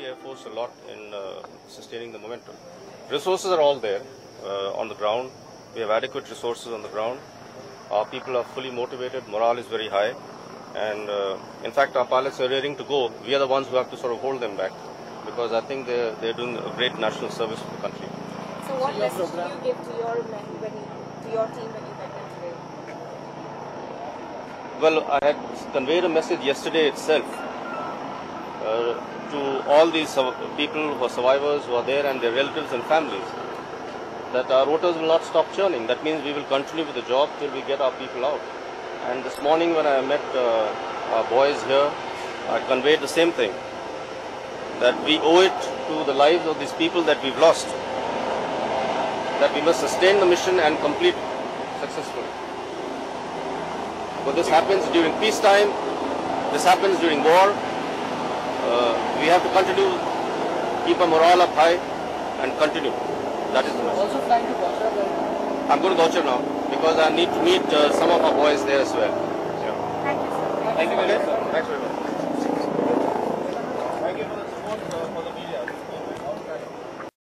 the Air Force a lot in sustaining the momentum. Resources are all there on the ground. We have adequate resources on the ground. Our people are fully motivated. Morale is very high. And in fact, our pilots are raring to go. We are the ones who have to sort of hold them back, because I think they're doing a great national service for the country. So what message do you give to your men, to your team when you met them today? Well, I had conveyed a message yesterday itself to all these people who are survivors, who are there, and their relatives and families, that our rotors will not stop churning. That means we will continue with the job till we get our people out. And this morning when I met our boys here, I conveyed the same thing, that we owe it to the lives of these people that we've lost, that we must sustain the mission and complete successfully. But this happens during peacetime, this happens during war. We have to continue, keep our morale up high and continue. That is the message. Also flying to Gauchar right now? I'm going to Gauchar now, because I need to meet some of our boys there as well. Yeah. Thank you, sir. Thank you very much. Thanks very much.